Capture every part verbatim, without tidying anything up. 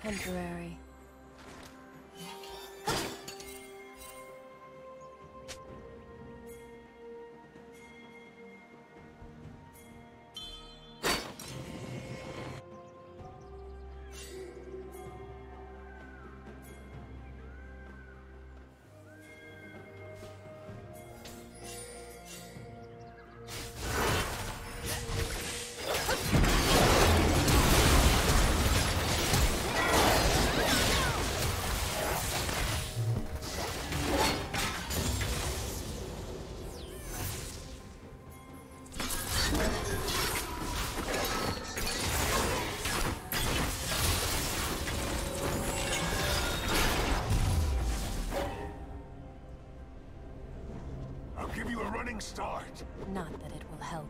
Temporary. Start. Not that it will help.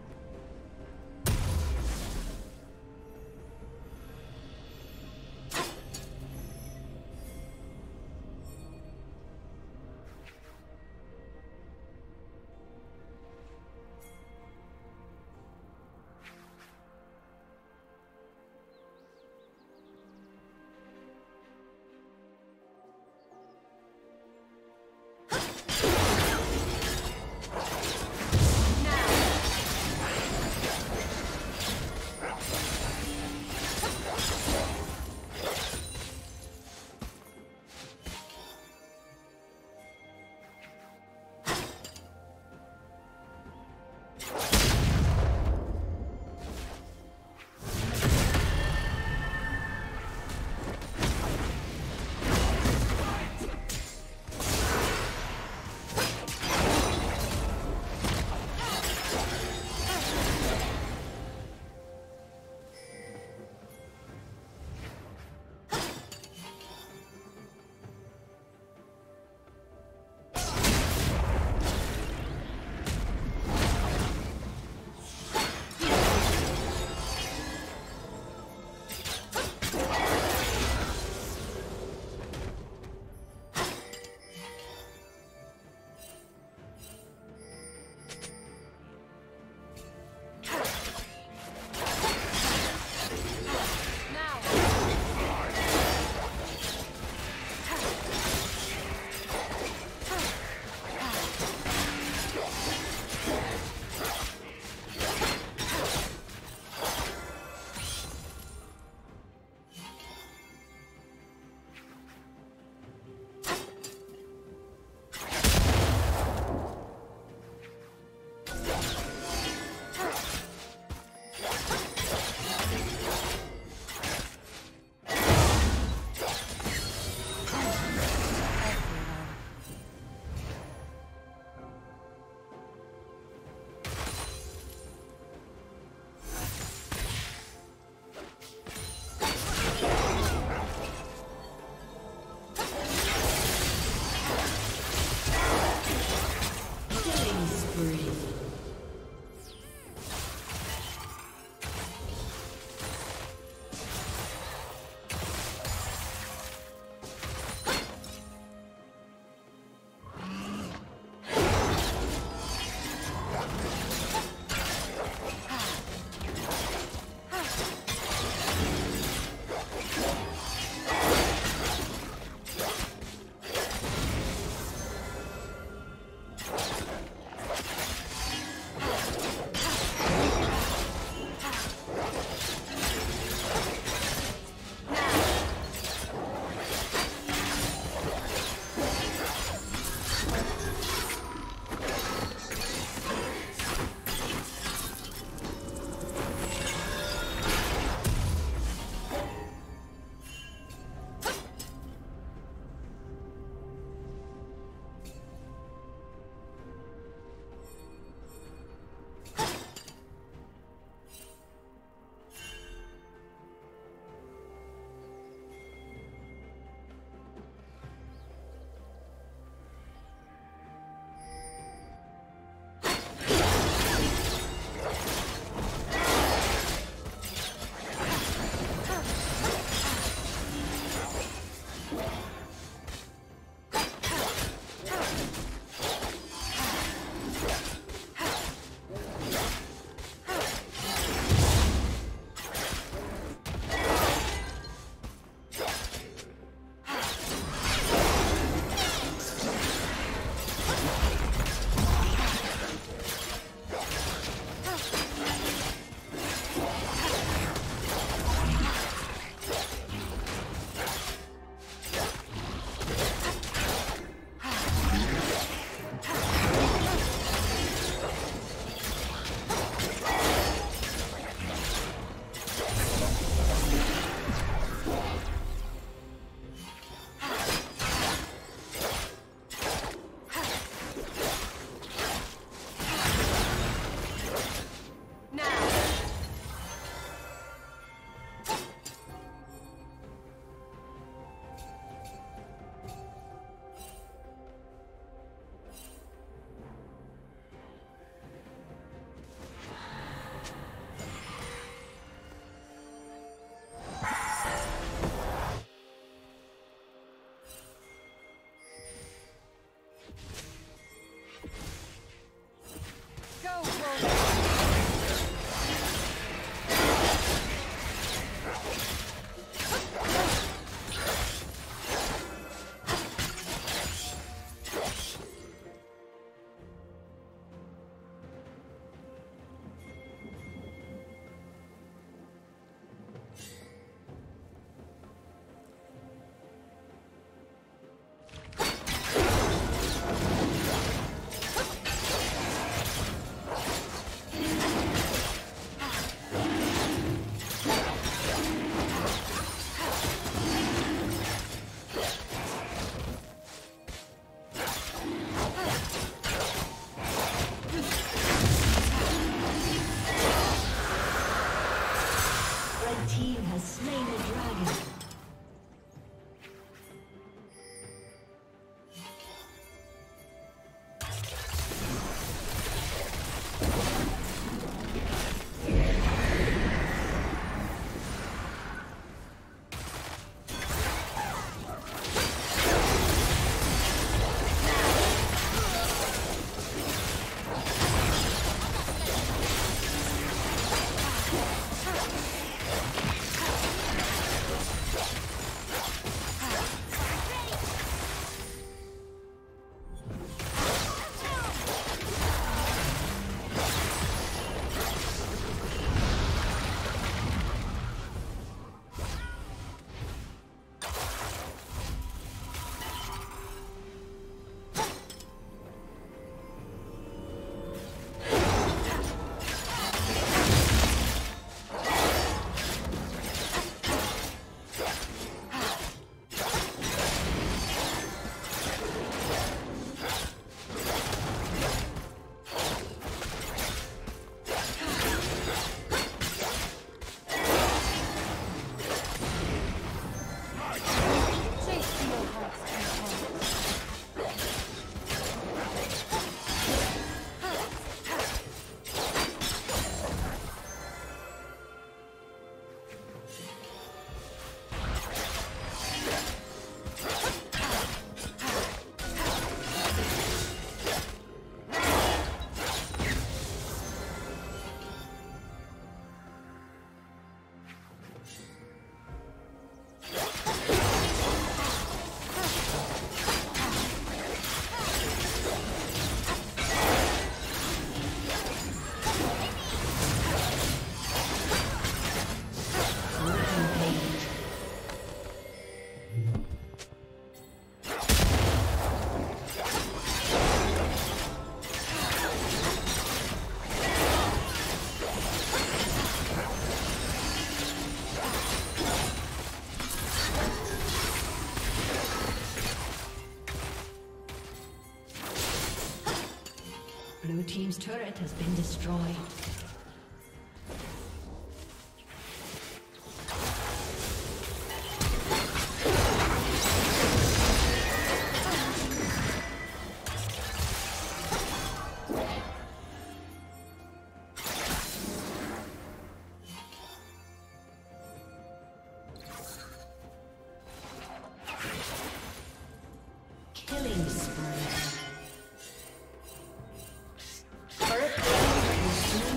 team's turret has been destroyed.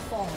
Fall.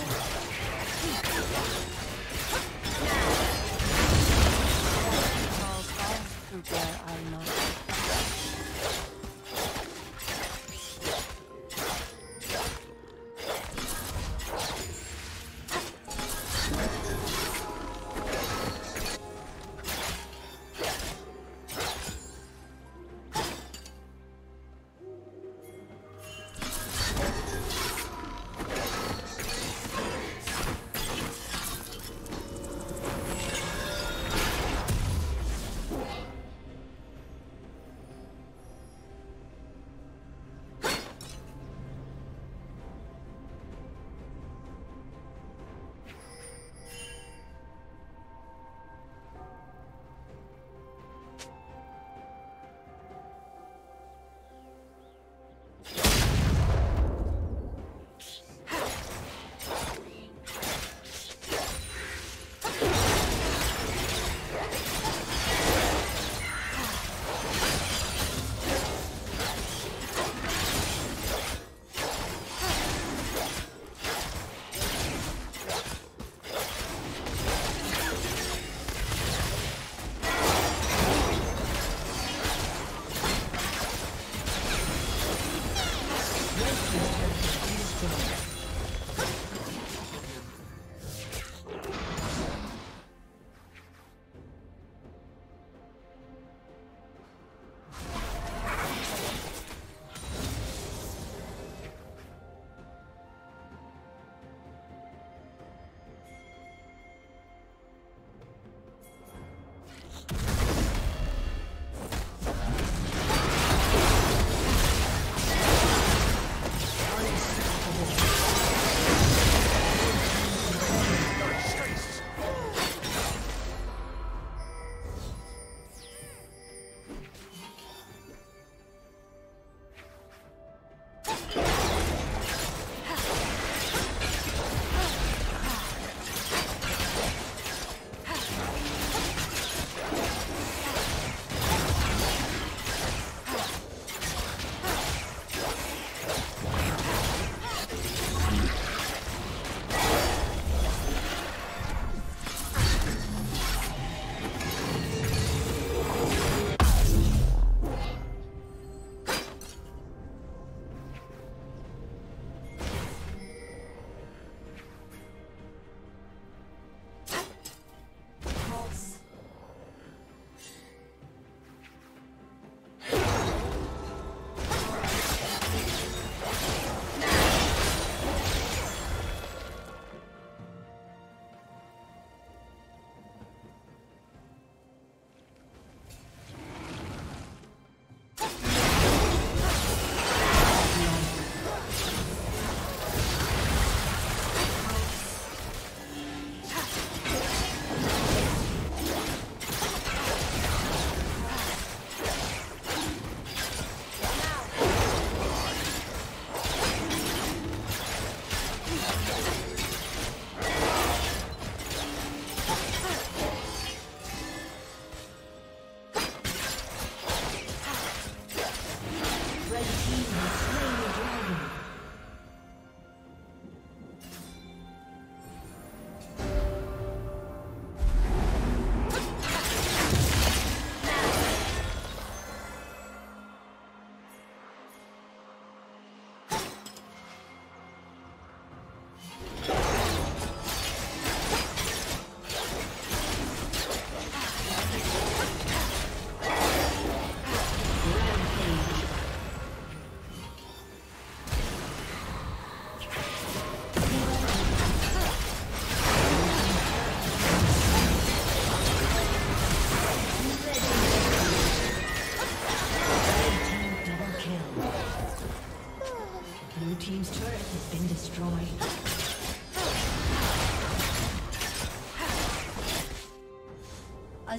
team's turret has been destroyed. A